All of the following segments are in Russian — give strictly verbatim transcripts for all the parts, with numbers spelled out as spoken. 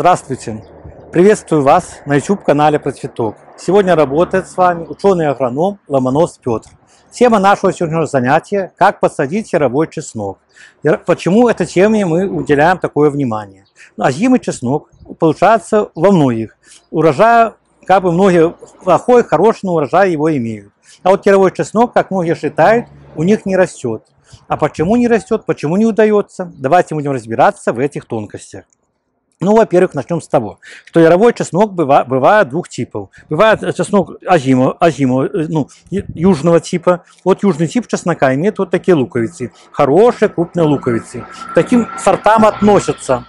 Здравствуйте! Приветствую вас на YouTube-канале Процветок. Сегодня работает с вами ученый-агроном Ломоносов Петр. Тема нашего сегодняшнего занятия – как посадить яровой чеснок. Почему этой теме мы уделяем такое внимание? Озимый чеснок получается во многих. Урожая, как бы многие плохой, хороший, но урожай его имеют. А вот яровой чеснок, как многие считают, у них не растет. А почему не растет, почему не удается? Давайте будем разбираться в этих тонкостях. Ну, во-первых, начнем с того, что яровой чеснок бывает, бывает двух типов. Бывает чеснок озимого, озимого, ну, южного типа. Вот южный тип чеснока имеет вот такие луковицы. Хорошие крупные луковицы. К таким сортам относятся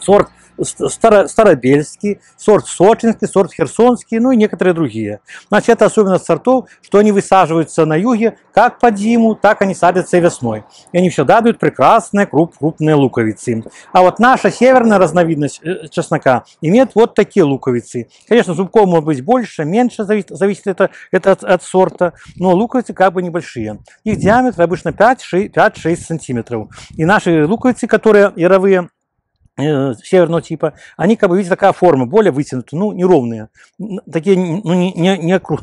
сорт старобельский, сорт сочинский, сорт херсонский, ну и некоторые другие. Значит, это особенность сортов, что они высаживаются на юге как под зиму, так они садятся и весной. И они всегда дают прекрасные круп, крупные луковицы. А вот наша северная разновидность чеснока имеет вот такие луковицы. Конечно, зубков может быть больше, меньше, зависит, зависит это, это от, от сорта, но луковицы как бы небольшие. Их диаметр обычно пять-шесть сантиметров. И наши луковицы, которые яровые, северного типа, они, как бы, видите, такая форма, более вытянутая, ну, неровные, такие, ну, не, не, не, округ,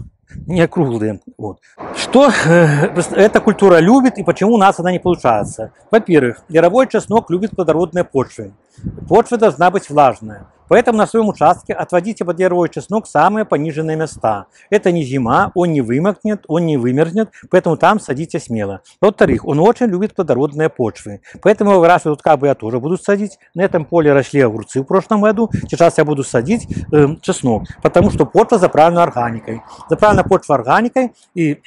не округлые. Вот. Что э, эта культура любит и почему у нас она не получается? Во-первых, яровой чеснок любит плодородные почвы. Почва должна быть влажная. Поэтому на своем участке отводите под яровой чеснок самые пониженные места. Это не зима, он не вымокнет, он не вымерзнет, поэтому там садите смело. Во-вторых, он очень любит плодородные почвы. Поэтому его выращивают, как бы я тоже буду садить. На этом поле росли огурцы в прошлом году. Сейчас я буду садить э, чеснок, потому что почва заправлена органикой. Заправлена почва органикой, и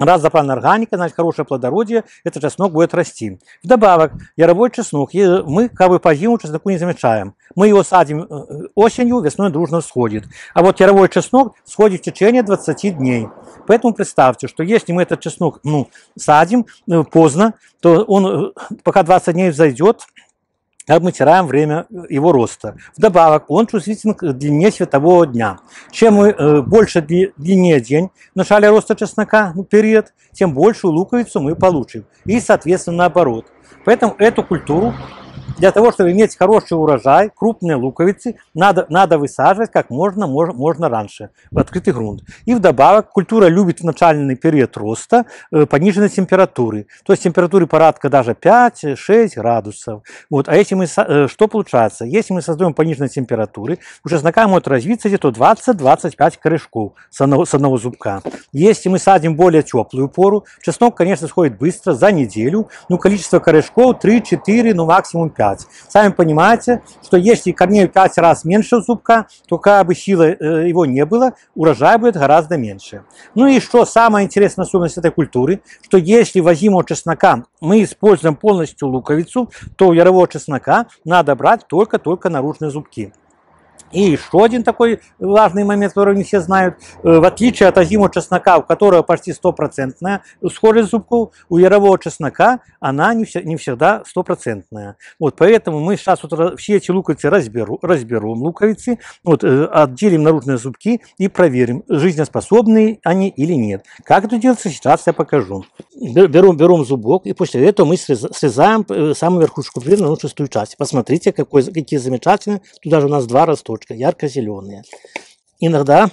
раз заправлена органика, значит, хорошее плодородие, этот чеснок будет расти. Вдобавок, яровой чеснок мы, как бы, по зиму чесноку не замечаем. Мы его садим осенью, весной дружно сходит. А вот яровой чеснок сходит в течение двадцати дней. Поэтому представьте, что если мы этот чеснок, ну, садим поздно, то он пока двадцать дней взойдет, мы теряем время его роста. Вдобавок, он чувствителен к длине светового дня. Чем мы, э, больше дли, длиннее день в начале роста чеснока, ну, период, тем большую луковицу мы получим. И, соответственно, наоборот. Поэтому эту культуру, для того, чтобы иметь хороший урожай, крупные луковицы, надо, надо высаживать как можно, можно, можно раньше, в открытый грунт. И вдобавок, культура любит в начальный период роста э, пониженной температуры. То есть температуры порядка даже пять-шесть градусов. Вот. А если мы, э, что получается? Если мы создаем пониженные температуры, у чеснока может развиться где-то двадцать-двадцать пять корешков с одного, с одного зубка. Если мы садим более теплую пору, чеснок, конечно, сходит быстро, за неделю. Ну, количество корешков три-четыре, ну, максимум пять. Сами понимаете, что если корней в пять раз меньше зубка, то как бы силы его не было, урожай будет гораздо меньше. Ну и что самое интересное, особенность этой культуры, что если возьмем чеснока мы используем полностью луковицу, то у ярового чеснока надо брать только-только наружные зубки. И еще один такой важный момент, который не все знают. В отличие от озимого чеснока, у которого почти стопроцентная схожесть зубков, у ярового чеснока она не, вся, не всегда стопроцентная. Вот, поэтому мы сейчас вот все эти луковицы разберу, разберем, луковицы, вот, отделим наружные зубки и проверим, жизнеспособны они или нет. Как это делается, сейчас я покажу. Берем, берем зубок и после этого мы срезаем самую верхушку, примерно шестую часть. Посмотрите, какой, какие замечательные. Тут даже у нас два росточка. Ярко-зеленые. Иногда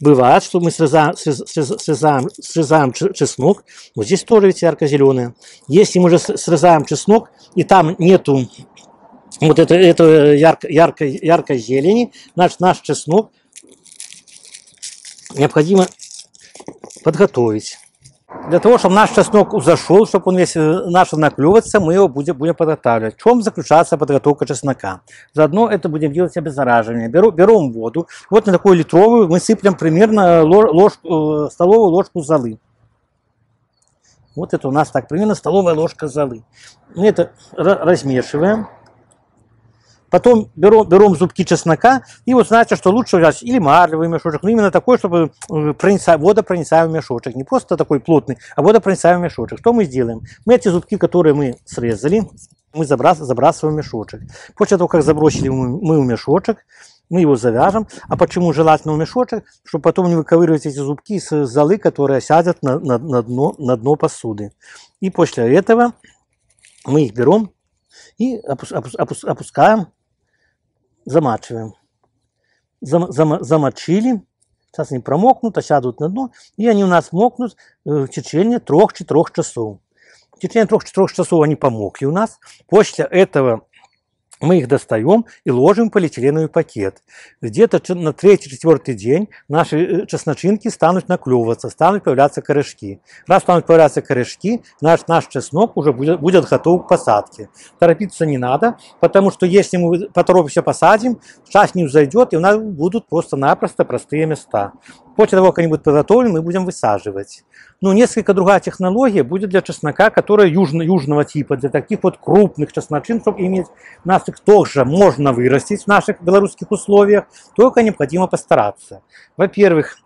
бывает, что мы срезаем, срезаем, срезаем чеснок. Вот здесь тоже ведь ярко-зеленые. Если мы же срезаем чеснок, и там нету вот этой, этой яркой, яркой, яркой зелени, значит, наш чеснок необходимо подготовить. Для того, чтобы наш чеснок зашел, чтобы он весь начал наклевываться, мы его будем, будем подготавливать. В чем заключается подготовка чеснока? Заодно это будем делать обеззараживание. Беру, берем воду, вот на такую литровую мы сыплем примерно ложку, столовую ложку золы. Вот это у нас так, примерно столовая ложка золы. Мы это размешиваем. Потом берем, берем зубки чеснока, и вот знаете, что лучше взять или марлевый мешочек, но именно такой, чтобы прониса, водопроницаемый мешочек, не просто такой плотный, а водопроницаемый мешочек. Что мы сделаем? Мы эти зубки, которые мы срезали, мы забрас, забрасываем в мешочек. После того, как забросили мы, мы в мешочек, мы его завяжем. А почему желательно в мешочек? Чтобы потом не выковыривать эти зубки с золы, которые сядут на, на, на, дно, на дно посуды. И после этого мы их берем и опускаем замачиваем. Зам, зам, замочили. Сейчас они промокнут, осядут на дно, и они у нас мокнут в течение трёх-четырёх часов. В течение трёх-четырёх часов они помокли у нас. После этого мы их достаем и ложим в полиэтиленовый пакет. Где-то на третий-четвёртый день наши чесночинки станут наклевываться, станут появляться корешки. Раз станут появляться корешки, наш, наш чеснок уже будет, будет готов к посадке. Торопиться не надо, потому что если мы поторопимся посадим, шаг не взойдет, и у нас будут просто-напросто простые места. После того, как они будут подготовлены, мы будем высаживать. Но несколько другая технология будет для чеснока, которая южно, южного типа, для таких вот крупных чесночин, чтобы иметь нас их тоже можно вырастить в наших белорусских условиях, только необходимо постараться. Во-первых,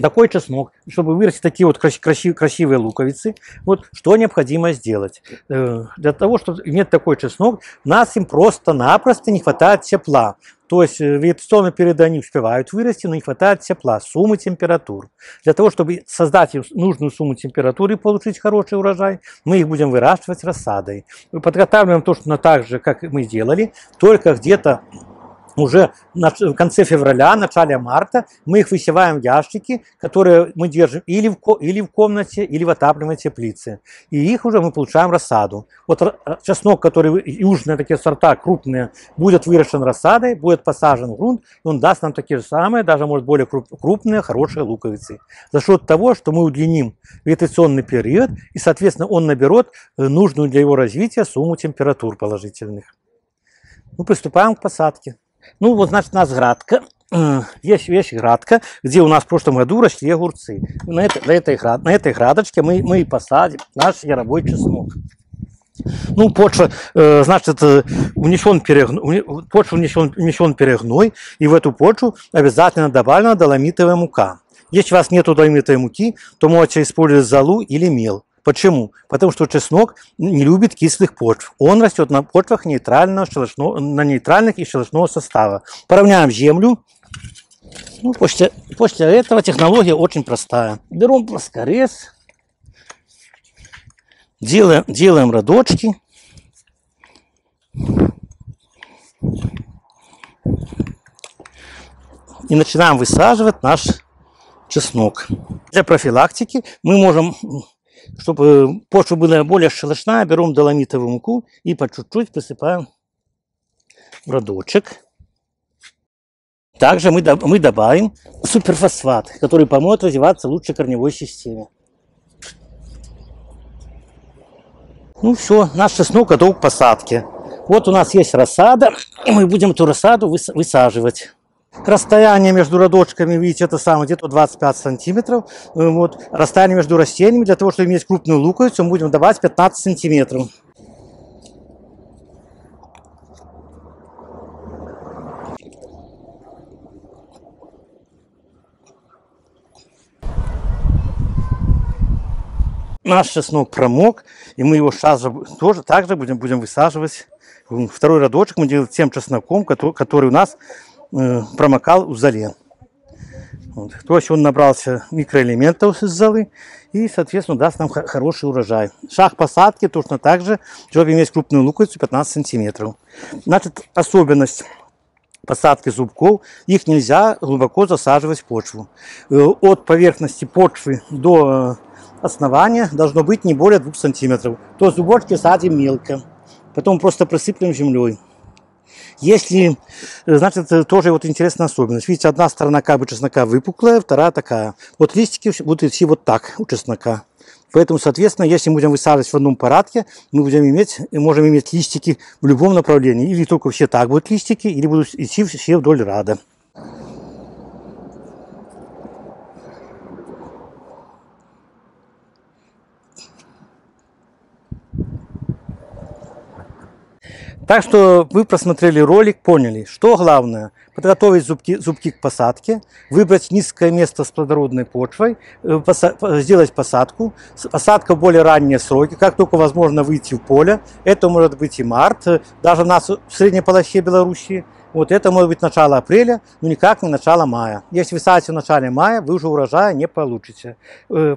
такой чеснок, чтобы вырастить такие вот красивые, красивые луковицы, вот что необходимо сделать. Для того, чтобы иметь такой чеснок, нас им просто-напросто не хватает тепла. То есть вегетационные периоды они успевают вырасти, но не хватает тепла, суммы температур. Для того, чтобы создать нужную сумму температуры и получить хороший урожай, мы их будем выращивать рассадой. Мы подготавливаем точно так же, как мы делали, только где-то уже в конце февраля, начале марта мы их высеваем в ящики, которые мы держим или в, или в комнате, или в отапливаемой теплице. И их уже мы получаем рассаду. Вот чеснок, который южные такие сорта, крупные, будет выращен рассадой, будет посажен в грунт, и он даст нам такие же самые, даже может более крупные, хорошие луковицы. За счет того, что мы удлиним вегетационный период, и, соответственно, он наберет нужную для его развития сумму температур положительных. Мы приступаем к посадке. Ну вот, значит, у нас градка, есть, есть градка, где у нас в прошлом году росли огурцы. На этой, на этой, на этой градочке мы, мы и посадим наш яровой чеснок. Ну, почва, значит, унесен перегной, почва унесен, унесен перегной, и в эту почву обязательно добавлена доломитовая мука. Если у вас нет доломитовой муки, то можете использовать золу или мел. Почему? Потому что чеснок не любит кислых почв. Он растет на почвах нейтрального, шелушного, на нейтральных и шелушного состава. Поравняем землю. Ну, после, после этого технология очень простая. Берем плоскорез, делаем, делаем родочки. И начинаем высаживать наш чеснок. Для профилактики мы можем... Чтобы почва была более шелушная, берем доломитовую муку и по чуть-чуть посыпаем в родочек. Также мы, мы добавим суперфосфат, который поможет развиваться лучше корневой системе. Ну все, наш чеснок готов к посадке. Вот у нас есть рассада, и мы будем эту рассаду высаживать. Расстояние между родочками, видите, это самое, где-то двадцать пять сантиметров. Вот. Расстояние между растениями, для того, чтобы иметь крупную луковицу, мы будем добавить пятнадцать сантиметров. Наш чеснок промок, и мы его сейчас же тоже также будем, будем высаживать. Второй родочек мы делаем тем чесноком, который, который у нас... промокал в золе. Вот. То есть он набрался микроэлементов из золы и, соответственно, даст нам хороший урожай. Шаг посадки точно так же, чтобы иметь крупную луковицу пятнадцать сантиметров. Значит, особенность посадки зубков, их нельзя глубоко засаживать в почву. От поверхности почвы до основания должно быть не более двух сантиметров. То зубочки садим мелко, потом просто присыплем землей. Если, значит, тоже вот интересная особенность. Видите, одна сторона как бы чеснока выпуклая, вторая такая. Вот листики будут идти вот так у чеснока. Поэтому, соответственно, если мы будем высаживать в одном порядке, мы будем иметь, можем иметь листики в любом направлении. Или только все так будут листики, или будут идти все вдоль ряда. Так что вы просмотрели ролик, поняли, что главное – подготовить зубки, зубки к посадке, выбрать низкое место с плодородной почвой, поса сделать посадку. Посадка в более ранние сроки, как только возможно выйти в поле. Это может быть и март, даже у нас в средней полосе Белоруссии. Вот это может быть начало апреля, но никак не начало мая. Если вы садите в начале мая, вы уже урожая не получите.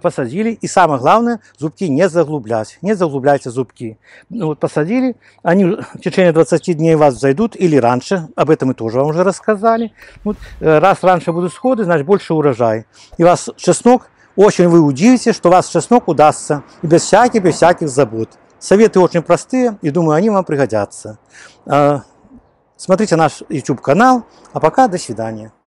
Посадили, и самое главное, зубки не заглублять. Не заглубляйте зубки. Вот посадили, они в течение двадцати дней у вас зайдут или раньше. Об этом мы тоже вам уже рассказали. Вот, раз раньше будут сходы, значит больше урожай. И у вас чеснок, очень вы удивитесь, что у вас чеснок удастся. И без всяких, без всяких забот. Советы очень простые, и думаю, они вам пригодятся. Смотрите наш YouTube канал, а пока до свидания.